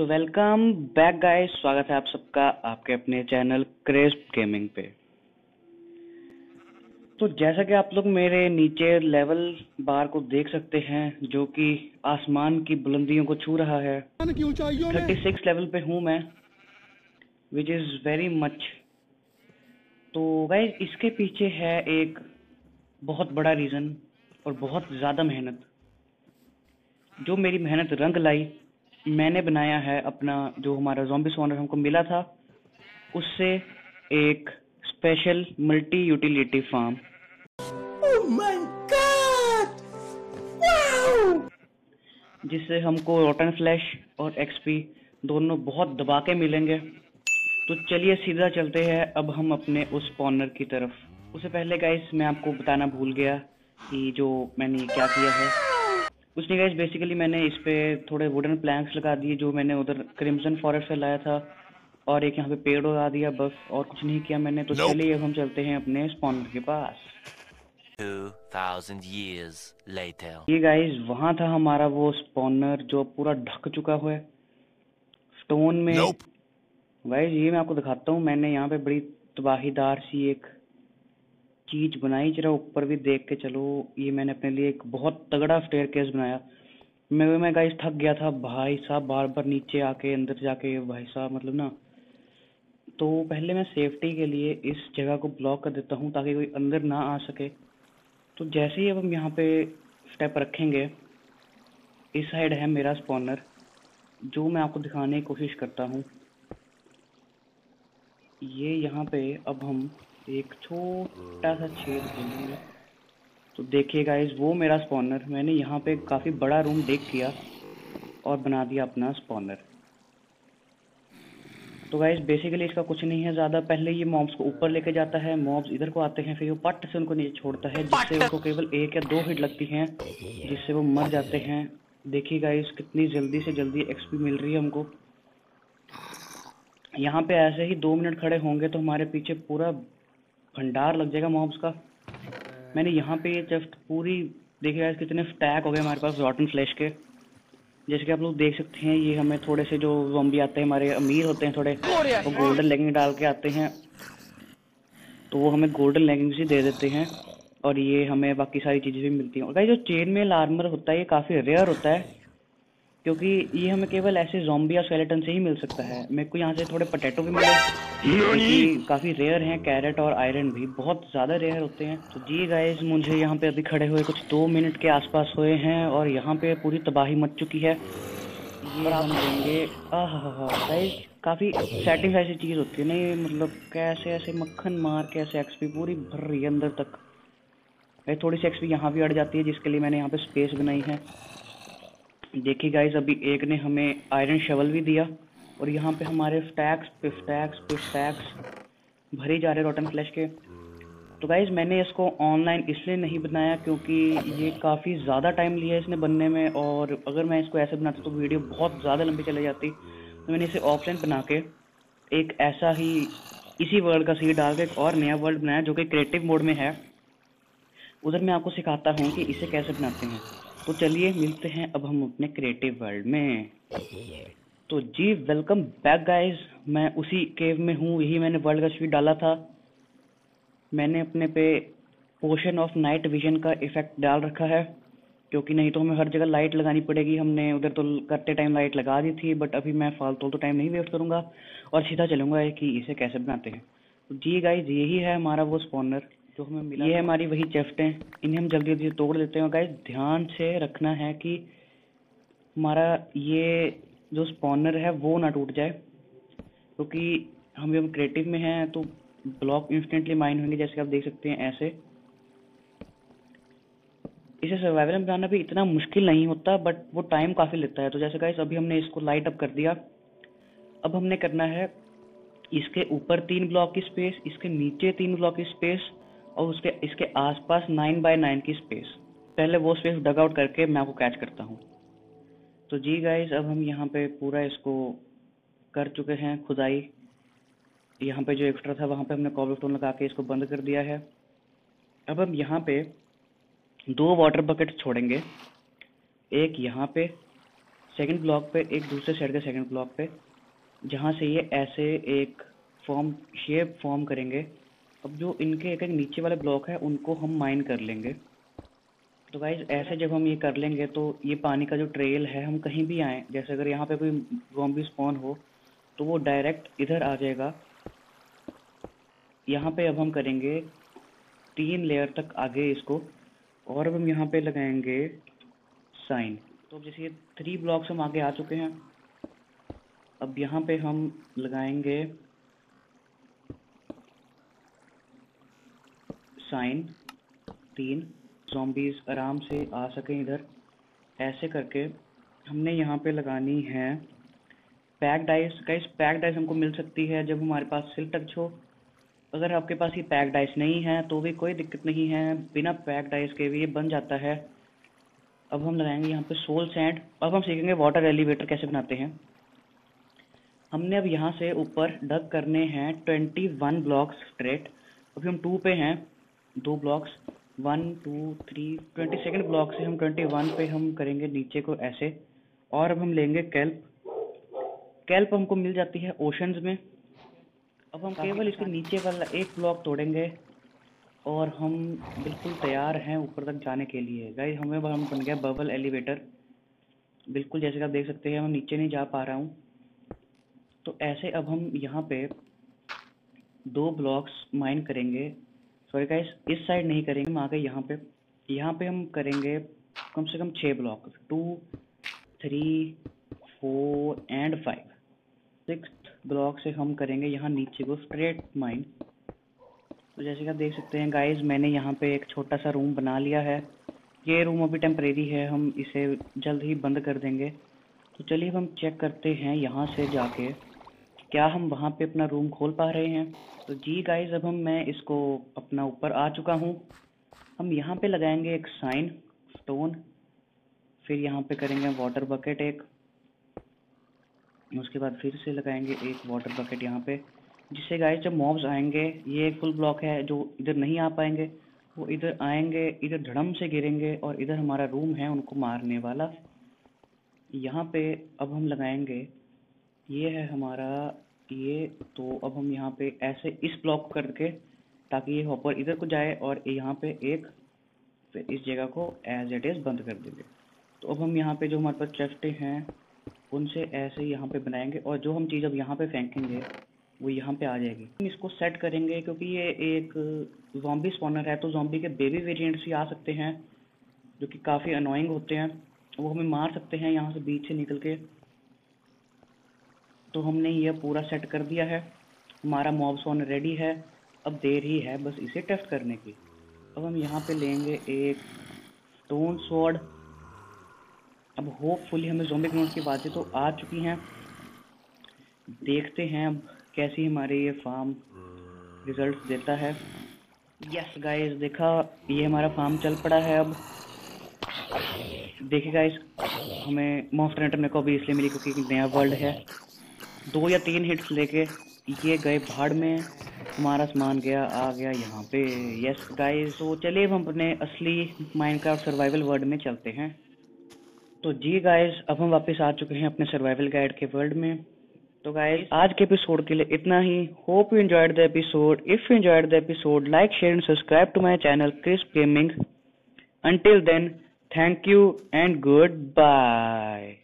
So welcome back guys, स्वागत है आप सबका आपके अपने चैनल क्रिस्प गेमिंग पे। तो जैसा कि आप लोग मेरे नीचे लेवल बार को देख सकते हैं जो कि आसमान की बुलंदियों को छू रहा है, 36 लेवल पे हूँ मैं, विच इज वेरी मच। तो गाइस इसके पीछे है एक बहुत बड़ा रीजन और बहुत ज़्यादा मेहनत। जो मेरी मेहनत रंग लाई, मैंने बनाया है अपना जो हमारा ज़ॉम्बी स्पॉनर हमको मिला था उससे एक special multi utility farm. Oh my god, wow! जिससे हमको रोटन फ्लैश और एक्सपी दोनों बहुत दबा के मिलेंगे। तो चलिए सीधा चलते हैं अब हम अपने उस स्पॉनर की तरफ। उससे पहले गाइस मैं आपको बताना भूल गया कि जो मैंने क्या किया है उसने। गाइस बेसिकली मैंने इस पे थोड़े वुडन प्लैंक्स लगा दिए जो मैंने उधर क्रिम्सन फॉरेस्ट से लाया था, और एक यहाँ पे पेड़ लगा दिया, बस और कुछ नहीं किया मैंने। तो चलिए अब हम चलते हैं अपने स्पॉनर के पास। 2000 years later ये गाइस वहाँ था हमारा वो स्पॉनर जो पूरा ढक चुका हुआ है स्टोन में। गाइस ये मैं आपको दिखाता हूँ, मैंने यहाँ पे बड़ी तबाहीदार सी एक चीज बनाई, जरा ऊपर भी देख के चलो। ये मैंने अपने लिए एक बहुत तगड़ा स्टेयरकेस बनाया। मैं गाइस थक गया था भाई साहब, बार बार नीचे आके अंदर जाके भाई साहब मतलब ना। तो पहले मैं सेफ्टी के लिए इस जगह को ब्लॉक कर देता हूँ ताकि कोई अंदर ना आ सके। तो जैसे ही अब हम यहाँ पे स्टेप रखेंगे, इस साइड है मेरा स्पॉनर जो मैं आपको दिखाने की कोशिश करता हूँ। ये यहाँ पे अब हम एक छोटा सा छेद देंगे, तो देखिए गाइस वो मेरा स्पॉनर। मैंने यहाँ पे काफ़ी बड़ा रूम देख किया और बना दिया अपना स्पॉनर। तो गाइस बेसिकली इसका कुछ नहीं है ज़्यादा। पहले ये मॉब्स को ऊपर लेके जाता है, मॉब्स इधर को आते हैं, फिर वो पट से उनको नीचे छोड़ता है जिससे उनको केवल 1 या 2 हिट लगती हैं जिससे वो मर जाते हैं। देखिए गाइस कितनी जल्दी से जल्दी एक्सपी मिल रही है हमको। यहाँ पे ऐसे ही 2 मिनट खड़े होंगे तो हमारे पीछे पूरा भंडार लग जाएगा मॉब्स का। मैंने यहाँ पे ये जस्ट पूरी देखिए कितने स्टैक हो गए हमारे पास रॉटन फ्लैश के। जैसे कि आप लोग देख सकते हैं ये हमें थोड़े से जो ज़ॉम्बी आते हैं हमारे अमीर होते हैं थोड़े, वो गोल्डन लेगिंग डाल के आते हैं तो वो हमें गोल्डन लेगिंग्स ही दे देते हैं और ये हमें बाकी सारी चीज़ें भी मिलती हैं। और जो चेन मेल आर्मर होता है ये काफ़ी रेयर होता है क्योंकि ये हमें केवल ऐसे ज़ॉम्बी या स्केलेटन से ही मिल सकता है। मेरे को यहाँ से थोड़े पोटैटो भी मिले, काफ़ी रेयर हैं। कैरेट और आयरन भी बहुत ज़्यादा रेयर होते हैं। तो जी गाइस मुझे यहाँ पे अभी खड़े हुए कुछ 2 मिनट के आसपास हुए हैं और यहाँ पे पूरी तबाही मच चुकी है। ये हम लेंगे, गाइस काफ़ी सेटिस्फाई सी चीज़ होती है नहीं, मतलब कैसे ऐसे मक्खन मार के ऐसे एक्सपी पूरी भर रही है अंदर तक। थोड़ी सी एक्सपी यहाँ भी अड़ जाती है जिसके लिए मैंने यहाँ पे स्पेस बनाई है। देखिए गाइस अभी एक ने हमें आयरन शवल भी दिया और यहाँ पे हमारे स्टैक्स भरे जा रहे रॉटन फ्लैश के। तो गाइस मैंने इसको ऑनलाइन इसलिए नहीं बनाया क्योंकि ये काफ़ी ज़्यादा टाइम लिया इसने बनने में, और अगर मैं इसको ऐसे बनाता तो वीडियो बहुत ज़्यादा लंबी चली जाती। तो मैंने इसे ऑफलाइन बना के एक ऐसा ही इसी वर्ल्ड का सीड डाल के एक और नया वर्ल्ड बनाया जो कि क्रिएटिव मोड में है। उधर मैं आपको सिखाता हूँ कि इसे कैसे बनाते हैं। तो चलिए मिलते हैं अब हम अपने क्रिएटिव वर्ल्ड में। तो जी वेलकम बैक गाइस, मैं उसी केव में हूँ, यही मैंने वर्ल्ड का सीड डाला था। मैंने अपने पे पोशन ऑफ नाइट विजन का इफेक्ट डाल रखा है क्योंकि नहीं तो हमें हर जगह लाइट लगानी पड़ेगी। हमने उधर तो करते टाइम लाइट लगा दी थी, बट अभी मैं फालतू तो टाइम नहीं वेस्ट करूँगा और सीधा चलूँगा कि इसे कैसे बनाते हैं। तो जी गाइस यही है हमारा वो स्पॉनर जो हमें मिला। ये हमारी वही चेफ्टें, इन्हें हम जल्दी जल्दी तोड़ देते हैं। गाइस ध्यान से रखना है कि हमारा ये जो स्पॉनर है वो ना टूट जाए क्योंकि तो हम क्रिएटिव में हैं तो ब्लॉक इंस्टेंटली माइन होंगे जैसे आप देख सकते हैं ऐसे। इसे सर्वाइवल में बनाना भी इतना मुश्किल नहीं होता बट वो टाइम काफ़ी लेता है। तो जैसे गाइस अभी हमने इसको लाइट अप कर दिया, अब हमने करना है इसके ऊपर 3 ब्लॉक की स्पेस, इसके नीचे 3 ब्लॉक की स्पेस और उसके इसके आसपास 9x9 की स्पेस। पहले वो स्पेस डग आउट करके मैं आपको कैच करता हूँ। तो जी गाइस अब हम यहाँ पे पूरा इसको कर चुके हैं खुदाई। यहाँ पे जो एक्स्ट्रा था वहाँ पे हमने कॉब्लस्टोन लगा के इसको बंद कर दिया है। अब हम यहाँ पे 2 वाटर बकेट छोड़ेंगे, एक यहाँ पे सेकंड ब्लॉक पे, एक दूसरे साइड के सेकंड ब्लॉक पे, जहाँ से ये ऐसे एक फॉर्म शेप फॉर्म करेंगे। अब जो इनके एक एक नीचे वाले ब्लॉक है उनको हम माइन कर लेंगे। तो गाइज ऐसे जब हम ये कर लेंगे तो ये पानी का जो ट्रेल है, हम कहीं भी आएँ, जैसे अगर यहाँ पे कोई ज़ॉम्बी स्पॉन हो तो वो डायरेक्ट इधर आ जाएगा। यहाँ पे अब हम करेंगे 3 लेयर तक आगे इसको, और अब हम यहाँ पे लगाएंगे साइन। तो अब जैसे ये 3 ब्लॉक्स हम आगे आ चुके हैं, अब यहाँ पे हम लगाएंगे साइन 3, ज़ॉम्बीज़ आराम से आ सकें इधर। ऐसे करके हमने यहाँ पे लगानी है pack dice. Guys pack dice हमको मिल सकती है जब हमारे पास सिल टच हो। अगर आपके पास ये पैक डाइस नहीं है तो भी कोई दिक्कत नहीं है, बिना पैक डाइस के भी ये बन जाता है। अब हम लगाएंगे यहाँ पे सोल सैंड। अब हम सीखेंगे वाटर एलिवेटर कैसे बनाते हैं। हमने अब यहाँ से ऊपर डक करने हैं 21 ब्लॉक्स स्ट्रेट। अभी हम 2 पे हैं, 2 ब्लॉक्स, 1 2 3। 22nd ब्लॉक से हम 21 पे हम करेंगे नीचे को ऐसे। और अब हम लेंगे कैल्प। कैल्प हमको मिल जाती है ओशंस में। अब हम केवल इसके नीचे वाला 1 ब्लॉक तोड़ेंगे और हम बिल्कुल तैयार हैं ऊपर तक जाने के लिए। गाइस हमें हम बन गया बबल एलिवेटर। बिल्कुल जैसे कि आप देख सकते हैं, मैं नीचे नहीं जा पा रहा हूँ। तो ऐसे अब हम यहाँ पे 2 ब्लॉक्स माइन करेंगे। सॉरी गाइस, इस साइड नहीं करेंगे, हम आगे यहाँ पे हम करेंगे कम से कम 6 ब्लॉक, 2 3 4 एंड 5। 6th ब्लॉक से हम करेंगे यहाँ नीचे को स्ट्रेट माइन। तो जैसे कि आप देख सकते हैं गाइस, मैंने यहाँ पे एक छोटा सा रूम बना लिया है। ये रूम अभी टेम्परेरी है, हम इसे जल्द ही बंद कर देंगे। तो चलिए हम चेक करते हैं यहाँ से जाके क्या हम वहाँ पे अपना रूम खोल पा रहे हैं। तो जी गाइस, अब मैं इसको अपना ऊपर आ चुका हूँ। हम यहाँ पे लगाएंगे एक साइन स्टोन, फिर यहाँ पे करेंगे वाटर बकेट एक, उसके बाद फिर से लगाएंगे एक वाटर बकेट यहाँ पे, जिससे गाइस जब मॉब्स आएंगे, ये एक फुल ब्लॉक है, जो इधर नहीं आ पाएंगे वो इधर आएंगे, इधर धड़म से गिरेंगे और इधर हमारा रूम है उनको मारने वाला। यहाँ पे अब हम लगाएंगे, ये है हमारा ये। तो अब हम यहाँ पे ऐसे इस ब्लॉक करके, ताकि ये हॉपर इधर को जाए और यहाँ पे एक, फिर इस जगह को एज इट इज़ बंद कर देंगे। तो अब हम यहाँ पे जो हमारे पास चेस्टें हैं उनसे ऐसे यहाँ पे बनाएंगे, और जो हम चीज़ अब यहाँ पे फेंकेंगे वो यहाँ पे आ जाएगी। हम इसको सेट करेंगे क्योंकि ये एक ज़ॉम्बी स्पॉनर है, तो ज़ॉम्बी के बेबी वेरिएंट्स भी आ सकते हैं जो कि काफ़ी अनोइंग होते हैं, वो हमें मार सकते हैं यहाँ से बीच से निकल के। तो हमने ये पूरा सेट कर दिया है, हमारा मॉब स्पॉनर रेडी है। अब देर ही है बस इसे टेस्ट करने की। अब हम यहाँ पे लेंगे एक स्टोन स्वॉर्ड। अब होपफुली हमें ज़ॉम्बी ग्राउंड की बातें तो आ चुकी हैं। देखते हैं अब कैसी हमारे ये फार्म रिजल्ट्स देता है। यस गाइस, देखा ये हमारा फार्म चल पड़ा है। अब देखिए गाइस, हमें मॉब स्पॉनर मेरे को अभी इसलिए मिली क्योंकि एक नया वर्ल्ड है। 2 या 3 हिट्स लेके ये गए भाड़ में, हमारा सामान गया आ गया यहाँ पे। यस गाइस, तो चलिए हम अपने असली माइनक्राफ्ट सर्वाइवल वर्ल्ड में चलते हैं। तो जी गाइस, अब हम वापस आ चुके हैं अपने सर्वाइवल गाइड के वर्ल्ड में। तो गाइस, आज के एपिसोड के लिए इतना ही। Hope you enjoyed the episode. If you enjoyed the episode, like, share and subscribe to my channel Crisp Gaming. Until then, thank you and goodbye.